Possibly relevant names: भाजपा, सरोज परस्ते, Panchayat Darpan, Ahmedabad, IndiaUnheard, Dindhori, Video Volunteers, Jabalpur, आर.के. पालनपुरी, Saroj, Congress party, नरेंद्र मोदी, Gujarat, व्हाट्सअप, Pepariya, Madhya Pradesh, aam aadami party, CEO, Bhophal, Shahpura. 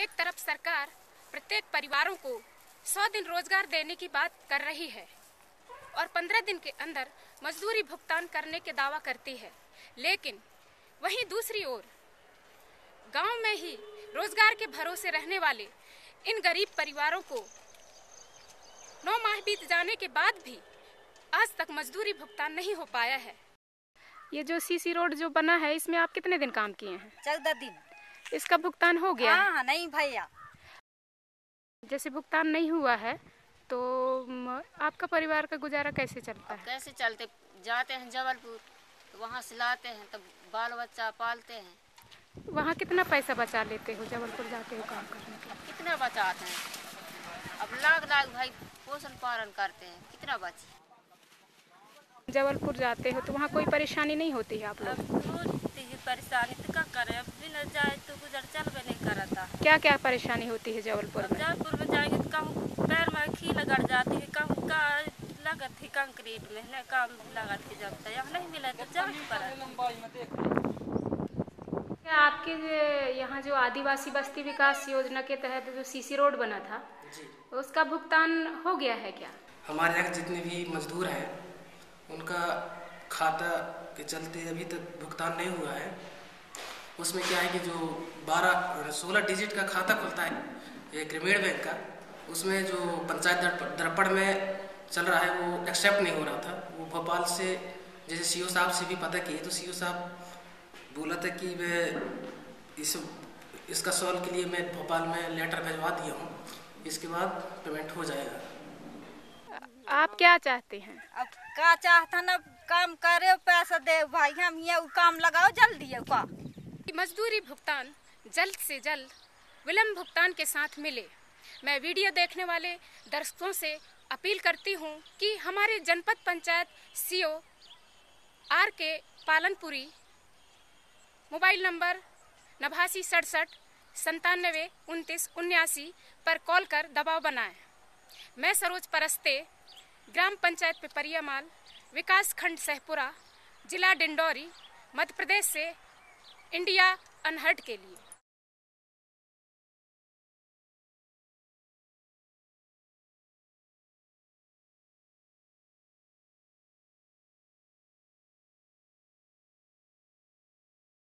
एक तरफ सरकार प्रत्येक परिवारों को 100 दिन रोजगार देने की बात कर रही है और 15 दिन के अंदर मजदूरी भुगतान करने के दावा करती है, लेकिन वहीं दूसरी ओर गांव में ही रोजगार के भरोसे रहने वाले इन गरीब परिवारों को 9 माह बीत जाने के बाद भी आज तक मजदूरी भुगतान नहीं हो पाया है। ये जो सीसी रोड जो बना है, इसमें आप कितने दिन काम किए हैं? 14 दिन। इसका भुगतान हो गया? हाँ, नहीं भैया। जैसे भुगतान नहीं हुआ है तो आपका परिवार का गुजारा कैसे चलता है? कैसे चलते, जाते हैं जबलपुर, वहाँ से लाते हैं, तब बाल बच्चा पालते हैं। वहाँ कितना पैसा बचा लेते हो जबलपुर जाते हो काम करने के? कितना बचाते हैं, अब लाख भाई पोषण पालन करते हैं, कितना बचे? जबलपुर जाते हो तो वहाँ कोई परेशानी नहीं होती है आप लोग? परेशानी तो क्या करें, अब बिना जाए तो गुजर चल भी नहीं कराता। क्या क्या परेशानी होती है जबलपुर में? जबलपुर में जाएंगे तो कम पैर में खी लग जाती है, कम का लगत है, कंक्रीट में ना काम लगत है, जब तक यहाँ नहीं मिला तो जाना पड़ता। क्या आपके यहाँ जो आदिवासी बस्ती विकास योजना के तहत जो सीसी रोड बना था उसका भुगतान हो गया है क्या? हमारे यहाँ जितने भी मजदूर हैं उनका खाता के चलते अभी तक भुगतान नहीं हुआ है। उसमें क्या है कि जो 16 डिजिट का खाता खुलता है ग्रामीण बैंक का, उसमें जो पंचायत दर्पण में चल रहा है वो एक्सेप्ट नहीं हो रहा था। वो भोपाल से जैसे सीईओ साहब से भी पता किए तो सीईओ साहब बोला था कि मैं इसका सॉल्व के लिए मैं भोपाल में लेटर भिजवा दिया हूँ, इसके बाद पेमेंट हो जाएगा। आप क्या चाहते हैं? अब क्या चाहता ना, काम करे पैसा दे भाई, हम ये काम लगाओ जल्दी है का। मजदूरी भुगतान जल्द से जल्द विलम्ब भुगतान के साथ मिले। मैं वीडियो देखने वाले दर्शकों से अपील करती हूँ कि हमारे जनपद panchayat CEO आर.के. पालनपुरी mobile number 8967 9729 79 पर कॉल कर दबाव बनाएं। मैं सरोज परस्ते, ग्राम पंचायत पेपरिया माल, विकास खंड शहपुरा, जिला डिंडोरी, मध्य प्रदेश से इंडिया अनहर्ड के लिए।